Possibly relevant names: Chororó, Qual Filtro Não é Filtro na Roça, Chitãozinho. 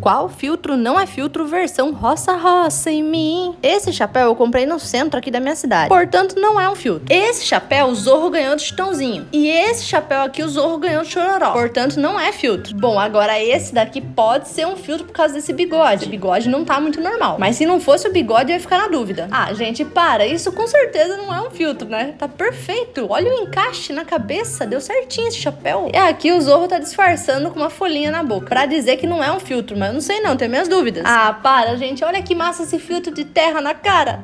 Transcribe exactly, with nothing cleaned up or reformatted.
Qual filtro não é filtro versão roça-roça em mim? Esse chapéu eu comprei no centro aqui da minha cidade. Portanto, não é um filtro. Esse chapéu o Zorro ganhou de Chitãozinho. E esse chapéu aqui o Zorro ganhou de Chororó. Portanto, não é filtro. Bom, agora esse daqui pode ser um filtro por causa desse bigode. O bigode não tá muito normal. Mas se não fosse o bigode, eu ia ficar na dúvida. Ah, gente, para. Isso com certeza não é um filtro, né? Tá perfeito. Olha o encaixe na cabeça. Deu certinho esse chapéu. É, aqui o Zorro tá disfarçando com uma folhinha na boca. Pra dizer que não é um filtro, mas eu não sei não, tenho minhas dúvidas. Ah, para, gente. Olha que massa esse filtro de terra na cara.